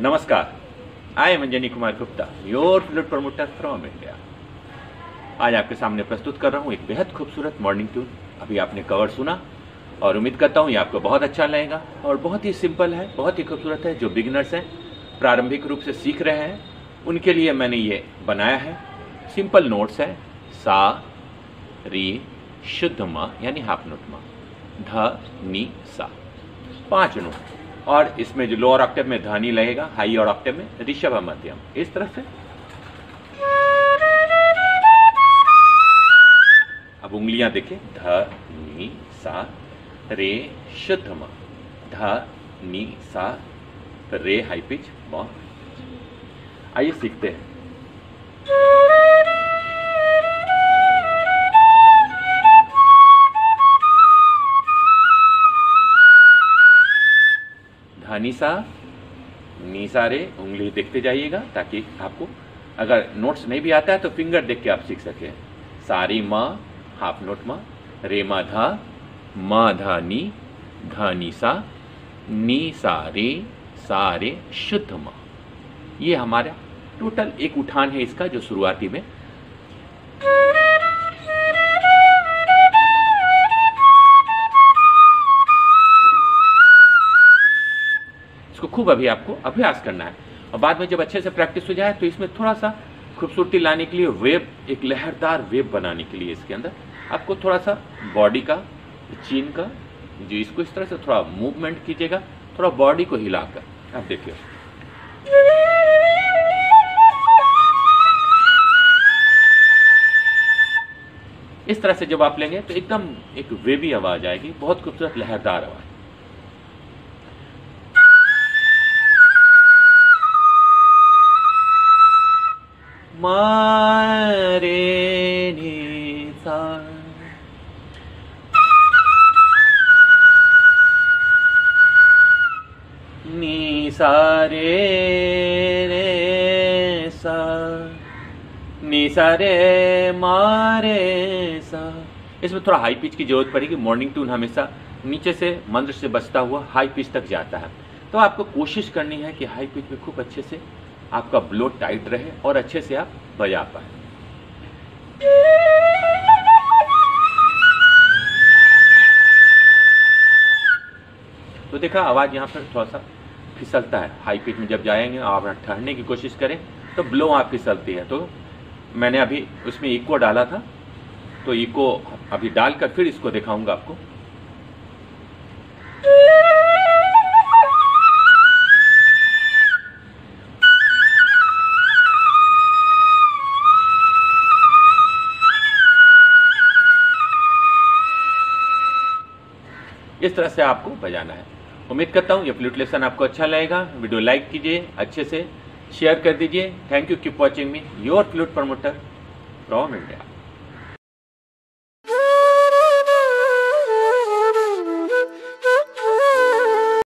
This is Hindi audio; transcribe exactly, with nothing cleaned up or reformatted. नमस्कार, I am Anjani Kumar Gupta, your flute promoter from India. आज आपके सामने प्रस्तुत कर रहा हूँ एक बेहद खूबसूरत मॉर्निंग ट्यून। अभी आपने कवर सुना और उम्मीद करता हूँ ये आपको बहुत अच्छा लगेगा और बहुत ही सिंपल है, बहुत ही खूबसूरत है। जो बिगिनर्स हैं, प्रारंभिक रूप से सीख रहे हैं, उनके लिए मैंने ये बनाया है। सिंपल नोट्स हैं, सा री शुद्ध म यानी हाफ नोट म, ध नी सा, पाँच नोट। और इसमें जो लोअर ऑक्टेव में ध्वनि लगेगा, हाई और ऑक्टेव में ऋषभ मध्यम, इस तरह से। अब उंगलियां देखिए, ध नी सा रे शुद्ध म, ध नी सा रे हाई पिच म। आइए सीखते हैं। नीसा नीसा रे, उंगली देखते जाइएगा ताकि आपको अगर नोट्स नहीं भी आता है तो फिंगर देख के आप सीख सकें। सारी म हाफ नोट म, रे म धा म धा नी, धा नीसा नी सा रे सा रे शुद्ध म। ये हमारा टोटल एक उठान है इसका, जो शुरुआती में खूब अभी आपको अभ्यास करना है। और बाद में जब अच्छे से प्रैक्टिस हो जाए तो इसमें थोड़ा सा खूबसूरती लाने के लिए, वेव, एक लहरदार वेव बनाने के लिए इसके अंदर आपको थोड़ा सा बॉडी का, चीन का, जो इसको इस तरह से थोड़ा मूवमेंट कीजिएगा, थोड़ा बॉडी को हिलाकर आप देखिए। इस तरह से जब आप लेंगे तो एकदम एक वेवी आवाज आएगी, बहुत खूबसूरत लहरदार आवाज। मा रे नी सा, नी सा रे रे सा, नी सा रे मा रे सा। इसमें थोड़ा हाई पिच की जरूरत पड़ेगी। मॉर्निंग ट्यून हमेशा नीचे से, मंत्र से बजता हुआ हाई पिच तक जाता है, तो आपको कोशिश करनी है कि हाई पिच में खूब अच्छे से आपका ब्लो टाइट रहे और अच्छे से आप बजा पाए। तो देखा आवाज यहाँ पर थोड़ा सा फिसलता है। हाई पिच में जब जाएंगे, आप ठहरने की कोशिश करें तो ब्लो आपकी फिसलती है। तो मैंने अभी उसमें इको डाला था, तो इको अभी डालकर फिर इसको दिखाऊंगा आपको। इस तरह से आपको बजाना है। उम्मीद करता हूँ ये फ्लूट लेसन आपको अच्छा लगेगा। वीडियो लाइक कीजिए, अच्छे से शेयर कर दीजिए। Thank you, keep watching me, your flute promoter from India.